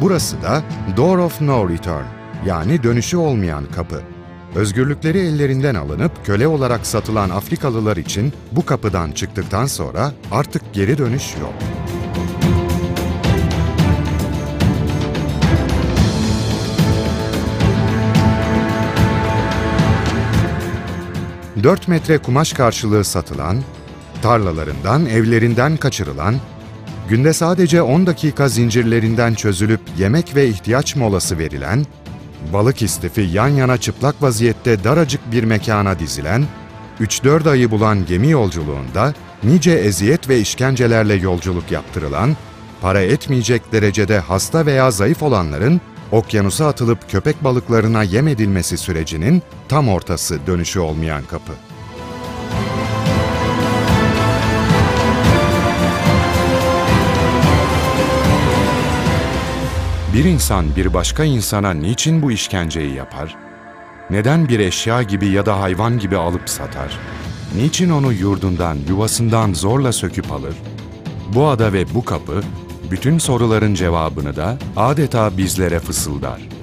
Burası da Door of No Return, yani dönüşü olmayan kapı. Özgürlükleri ellerinden alınıp köle olarak satılan Afrikalılar için bu kapıdan çıktıktan sonra artık geri dönüş yok. Dört metre kumaş karşılığı satılan, tarlalarından, evlerinden kaçırılan, günde sadece 10 dakika zincirlerinden çözülüp yemek ve ihtiyaç molası verilen, balık istifi yan yana çıplak vaziyette daracık bir mekana dizilen, 3-4 ayı bulan gemi yolculuğunda nice eziyet ve işkencelerle yolculuk yaptırılan, para etmeyecek derecede hasta veya zayıf olanların okyanusa atılıp köpek balıklarına yem edilmesi sürecinin tam ortası dönüşü olmayan kapı. Bir insan bir başka insana niçin bu işkenceyi yapar? Neden bir eşya gibi ya da hayvan gibi alıp satar? Niçin onu yurdundan, yuvasından zorla söküp alır? Bu ada ve bu kapı, bütün soruların cevabını da adeta bizlere fısıldar.